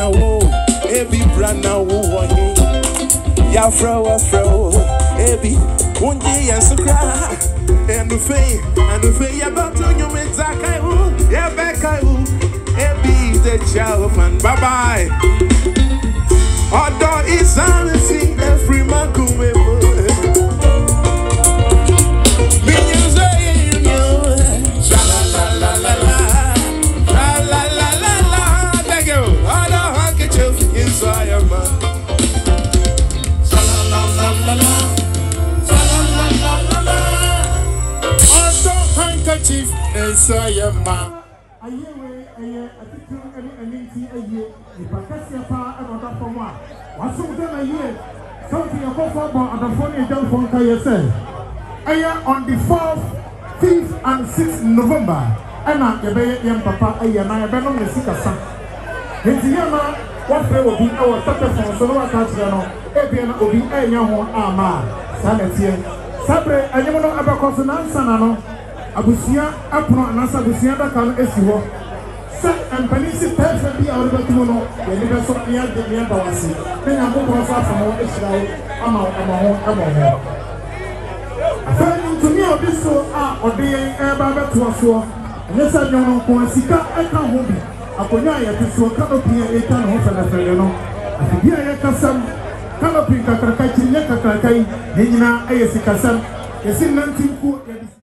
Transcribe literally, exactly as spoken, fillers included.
na wo, ebi bra na wo wani. Ya fro afro, ebi unje ya sukra. And the fey, and the fey ya bato nyume zakai u, ya bekai u. Ebi the child man, bye bye. Odo isansi every man kume Chief and Sawyer Ma. I hear I hear I think you and anything a year. If I catch your power and not for one, what's so done a year? Something about football and the phone is done for yourself. I am on the fourth, fifth, and sixth November. And I can be young papa, I am I have been sick of some. In Tiana, what there will be our success on Sonora Catriano, Ebian will be a young one armor. Sanatia Sabre, I don't know about Cosman Sanano. Abusia, Apno, and Nasa Busia, that can Esiho. Set and Penisi Pets and be out of the Tuno, the leaders of the Yad, the Yadawasi. Then I go off from all Israel, Amo, Amo, Amo. Turning to me, or this so are obeying Ababa to us, and this I know, Poesika, I can't hold it. Apoya, this will come up here, eight and half and a fellow. Here I can some Kalapika Kakaki, Nekakai, Nina, Ayasika, Yasin Nantiku.